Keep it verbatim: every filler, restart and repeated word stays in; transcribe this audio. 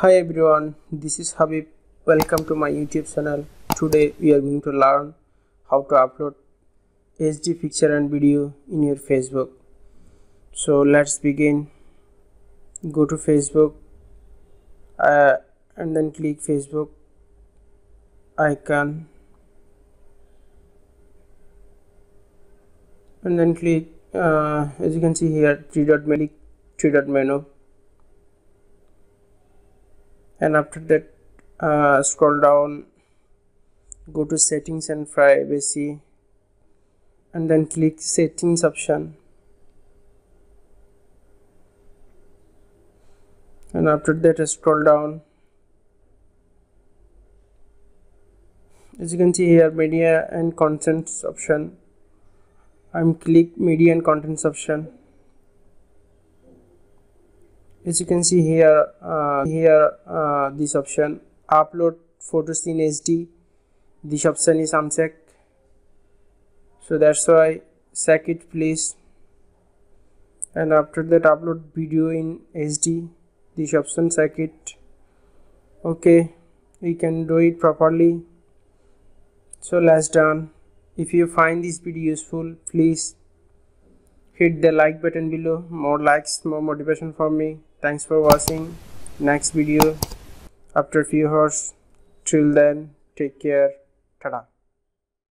Hi everyone, this is Habib. Welcome to my YouTube channel. Today we are going to learn how to upload H D picture and video in your Facebook. So let's begin. Go to Facebook uh, and then click Facebook icon and then click uh, as you can see here three dot menu, three dot menu. And after that uh, scroll down, go to settings and privacy and then click settings option, and after that uh, scroll down. As you can see here, media and contents option. I'm click media and contents option. As you can see here, uh, here uh, this option upload photos in H D, this option is unchecked, so that's why check it please. And after that upload video in H D, this option check it. Okay, we can do it properly. So let's done. If you find this video useful, please hit the like button below. More likes, more motivation for me. Thanks for watching. Next video after a few hours. Till then, take care. Ta-da.